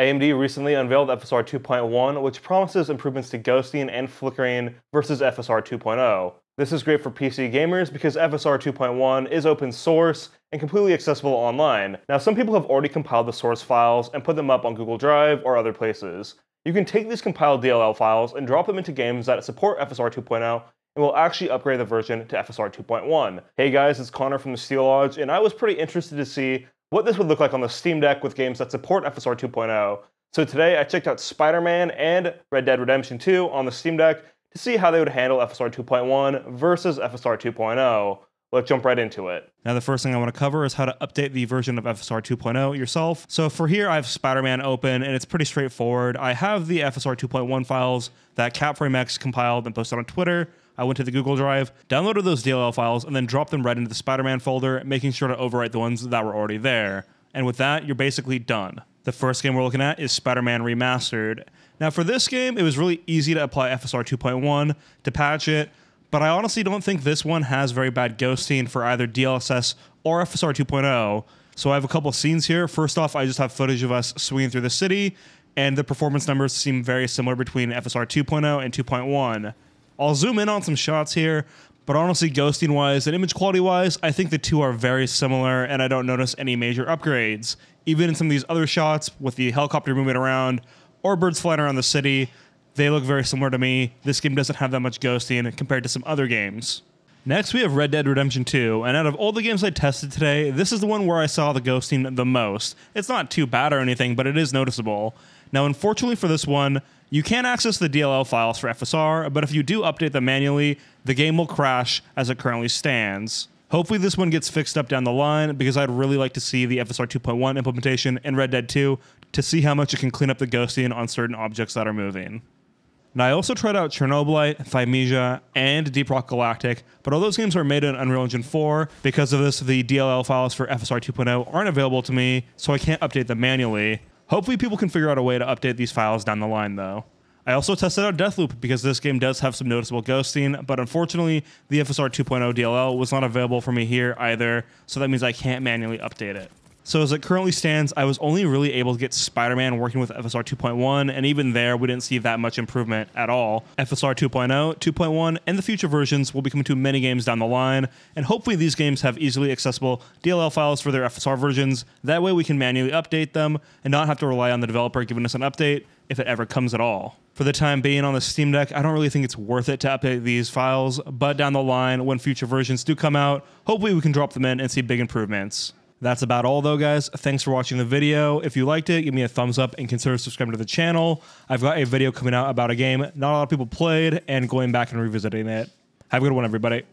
AMD recently unveiled FSR 2.1, which promises improvements to ghosting and flickering versus FSR 2.0. This is great for PC gamers because FSR 2.1 is open source and completely accessible online. Now, some people have already compiled the source files and put them up on Google Drive or other places. You can take these compiled DLL files and drop them into games that support FSR 2.0 and will actually upgrade the version to FSR 2.1. Hey guys, it's Connor from the Steel Lodge, and I was pretty interested to see what this would look like on the Steam Deck with games that support FSR 2.0. So today I checked out Spider-Man and Red Dead Redemption 2 on the Steam Deck to see how they would handle FSR 2.1 versus FSR 2.0. Let's jump right into it. Now, the first thing I want to cover is how to update the version of FSR 2.0 yourself. So for here, I have Spider-Man open, and it's pretty straightforward. I have the FSR 2.1 files that CapFrameX compiled and posted on Twitter. I went to the Google Drive, downloaded those DLL files, and then dropped them right into the Spider-Man folder, making sure to overwrite the ones that were already there. And with that, you're basically done. The first game we're looking at is Spider-Man Remastered. Now, for this game, it was really easy to apply FSR 2.1 to patch it, but I honestly don't think this one has very bad ghosting for either DLSS or FSR 2.0. So I have a couple scenes here. First off, I just have footage of us swinging through the city, and the performance numbers seem very similar between FSR 2.0 and 2.1. I'll zoom in on some shots here, but honestly, ghosting-wise and image quality-wise, I think the two are very similar, and I don't notice any major upgrades. Even in some of these other shots with the helicopter moving around or birds flying around the city, they look very similar to me. This game doesn't have that much ghosting compared to some other games. Next, we have Red Dead Redemption 2, and out of all the games I tested today, this is the one where I saw the ghosting the most. It's not too bad or anything, but it is noticeable. Now, unfortunately for this one, you can't access the DLL files for FSR, but if you do update them manually, the game will crash as it currently stands. Hopefully this one gets fixed up down the line, because I'd really like to see the FSR 2.1 implementation in Red Dead 2 to see how much it can clean up the ghosting on certain objects that are moving. Now, I also tried out Chernobylite, Thymesia, and Deep Rock Galactic, but all those games are made in Unreal Engine 4. Because of this, the DLL files for FSR 2.0 aren't available to me, so I can't update them manually. Hopefully people can figure out a way to update these files down the line, though. I also tested out Deathloop because this game does have some noticeable ghosting, but unfortunately, the FSR 2.0 DLL was not available for me here either, so that means I can't manually update it. So as it currently stands, I was only really able to get Spider-Man working with FSR 2.1, and even there, we didn't see that much improvement at all. FSR 2.0, 2.1, and the future versions will be coming to many games down the line, and hopefully these games have easily accessible DLL files for their FSR versions. That way we can manually update them and not have to rely on the developer giving us an update if it ever comes at all. For the time being on the Steam Deck, I don't really think it's worth it to update these files, but down the line, when future versions do come out, hopefully we can drop them in and see big improvements. That's about all though, guys. Thanks for watching the video. If you liked it, give me a thumbs up and consider subscribing to the channel. I've got a video coming out about a game not a lot of people played and going back and revisiting it. Have a good one, everybody.